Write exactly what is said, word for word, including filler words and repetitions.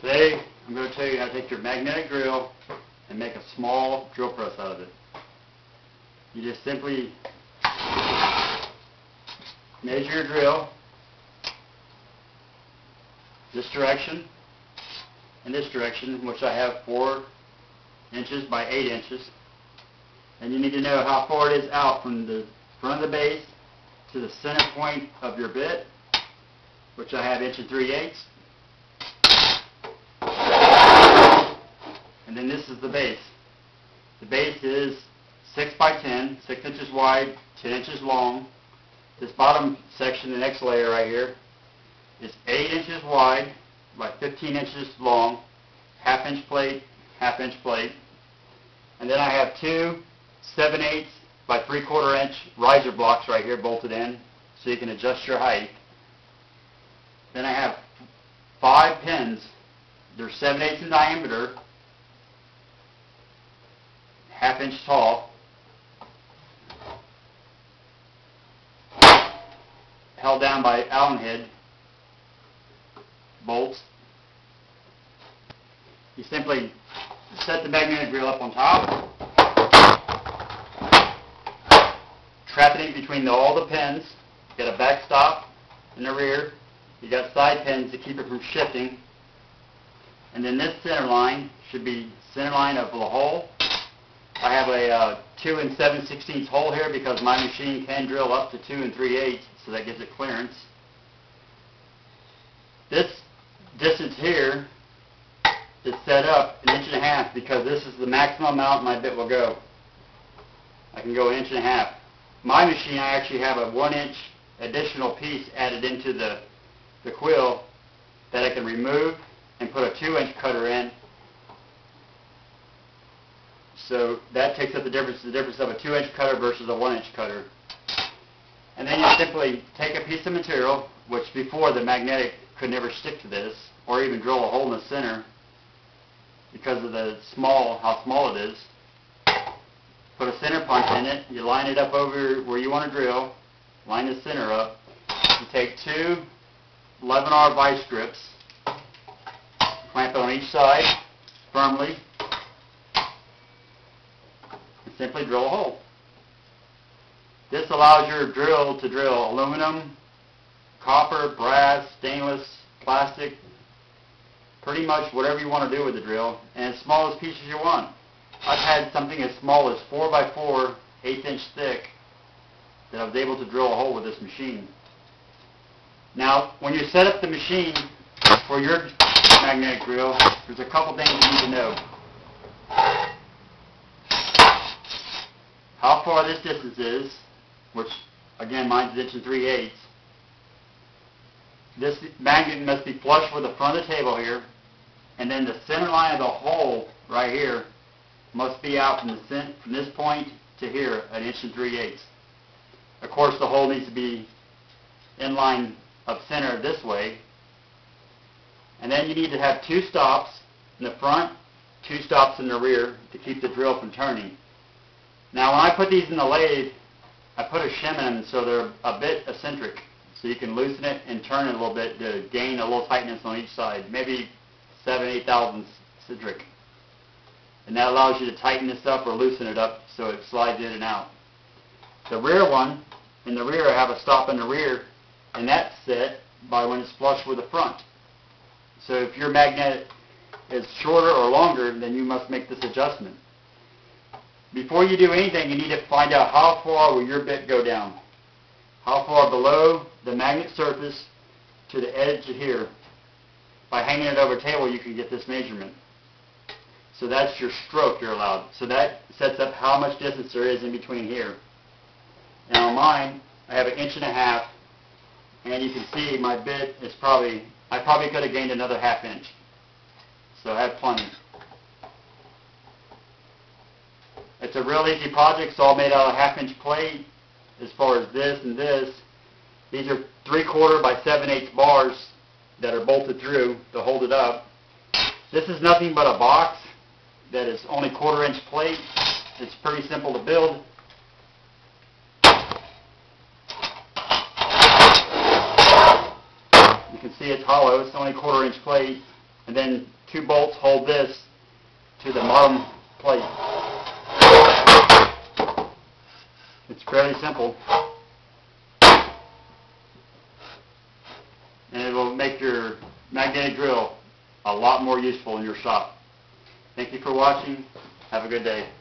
Today, I'm going to tell you how to take your magnetic drill and make a small drill press out of it. You just simply measure your drill this direction and this direction, which I have four inches by eight inches. And you need to know how far it is out from the front of the base to the center point of your bit, which I have inch and three eighths. And then this is the base. The base is six by ten, six inches wide, ten inches long. This bottom section, the next layer right here, is eight inches wide by fifteen inches long, half inch plate, half inch plate. And then I have two seven eighths by three quarter inch riser blocks right here bolted in so you can adjust your height. Then I have five pins. They're seven eighths in diameter, half inch tall, held down by Allen head bolts. You simply set the magnetic drill up on top, trap it in between the, all the pins. You got a backstop in the rear. You got side pins to keep it from shifting. And then this center line should be center line of the hole. I have a uh, two and seven sixteenths hole here because my machine can drill up to two and three eighths, so that gives it clearance. This distance here is set up an inch and a half because this is the maximum amount my bit will go. I can go an inch and a half. My machine, I actually have a one inch additional piece added into the, the quill that I can remove and put a two inch cutter in. So that takes up the difference, the difference of a two inch cutter versus a one inch cutter. And then you simply take a piece of material, which before the magnetic could never stick to this, or even drill a hole in the center because of the small, how small it is. Put a center punch in it, you line it up over where you want to drill, line the center up. You take two eleven R vice grips, clamp it on each side firmly, simply drill a hole. This allows your drill to drill aluminum, copper, brass, stainless, plastic, pretty much whatever you want to do with the drill, and as small as pieces you want. I've had something as small as four by four, eighth inch thick, that I was able to drill a hole with this machine. Now, when you set up the machine for your magnetic drill, there's a couple things you need to know. How far this distance is, which again mine's inch and three eighths. This magnet must be flush with the front of the table here, and then the center line of the hole right here must be out from, the, from this point to here an inch and three eighths. Of course the hole needs to be in line of center this way, and then you need to have two stops in the front, two stops in the rear to keep the drill from turning. Now when I put these in the lathe, I put a shim in them so they're a bit eccentric, so you can loosen it and turn it a little bit to gain a little tightness on each side, maybe seven, eight thousandths eccentric. And that allows you to tighten this up or loosen it up so it slides in and out. The rear one, in the rear I have a stop in the rear, and that's set by when it's flush with the front. So if your magnet is shorter or longer, then you must make this adjustment. Before you do anything, you need to find out how far will your bit go down. How far below the magnet surface to the edge here. By hanging it over a table, you can get this measurement. So that's your stroke you're allowed. So that sets up how much distance there is in between here. Now on mine, I have an inch and a half, and you can see my bit is probably, I probably could have gained another half inch. So I have plenty. It's a real easy project. It's all made out of half inch plate as far as this and this. These are three quarter by seven eighths bars that are bolted through to hold it up. This is nothing but a box that is only quarter inch plate. It's pretty simple to build. You can see it's hollow. It's only quarter inch plate. and then two bolts hold this to the bottom plate. It's fairly simple, and it will make your magnetic drill a lot more useful in your shop. Thank you for watching. Have a good day.